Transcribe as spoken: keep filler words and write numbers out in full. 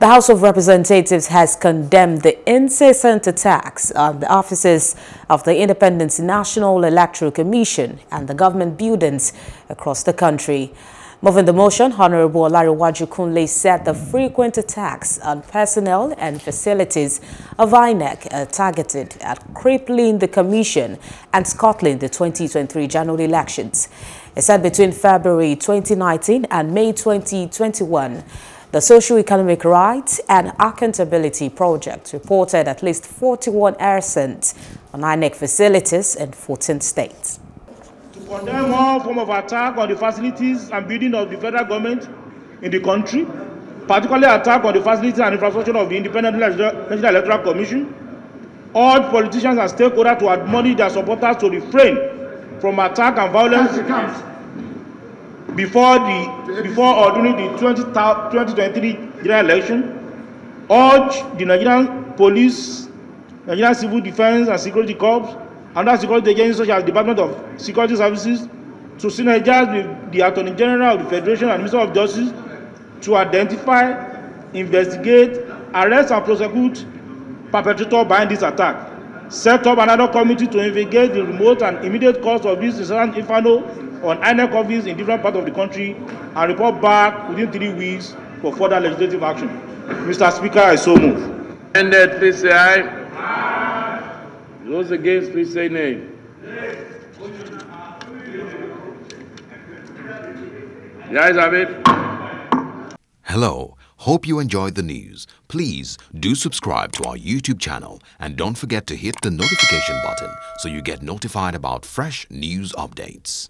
The House of Representatives has condemned the incessant attacks on the offices of the Independent National Electoral Commission and the government buildings across the country. Moving the motion, Honorable Larry Wajukunle said the frequent attacks on personnel and facilities of I N E C are targeted at crippling the Commission and scuttling the twenty twenty-three general elections. He said between February twenty nineteen and May twenty twenty-one, the Social Economic Rights and Accountability Project reported at least forty-one artisans on I N E C facilities in fourteen states. To condemn all form of attack on the facilities and building of the federal government in the country, particularly attack on the facilities and infrastructure of the Independent National Electoral Commission, all politicians and stakeholders to admonish their supporters to refrain from attack and violence before the before or during the twenty twenty-three general election, urge the Nigerian police, Nigerian civil defense and security corps, and other security agencies such as the Department of Security Services, to synergize with the Attorney General of the Federation and Minister of Justice to identify, investigate, arrest and prosecute perpetrators behind this attack. Set up another committee to investigate the remote and immediate cause of this incessant inferno on I N E C office in different parts of the country and report back within three weeks for further legislative action. Mister Speaker, I so move. And uh, please say aye. Aye. Those against, please say nay. Yes. The ayes have it. Hello. Hope you enjoyed the news. Please do subscribe to our YouTube channel and don't forget to hit the notification button so you get notified about fresh news updates.